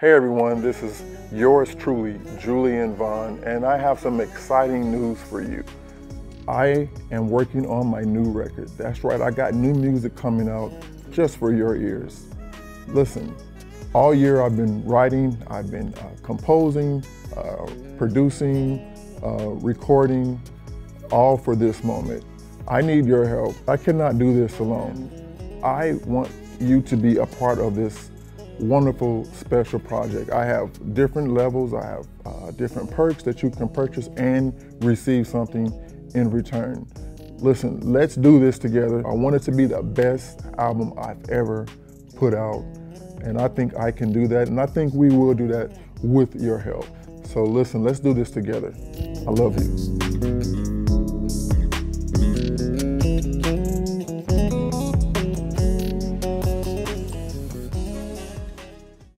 Hey everyone, this is yours truly, Julian Vaughn, and I have some exciting news for you. I am working on my new record. That's right, I got new music coming out just for your ears. Listen, all year I've been writing, I've been composing, producing, recording, all for this moment. I need your help. I cannot do this alone. I want you to be a part of this wonderful, special project. I have different levels, I have different perks that you can purchase and receive something in return. Listen, let's do this together. I want it to be the best album I've ever put out, and I think I can do that, and I think we will do that with your help. So listen, let's do this together. I love you.